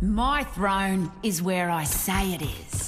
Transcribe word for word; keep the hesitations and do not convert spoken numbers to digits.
My throne is where I say it is.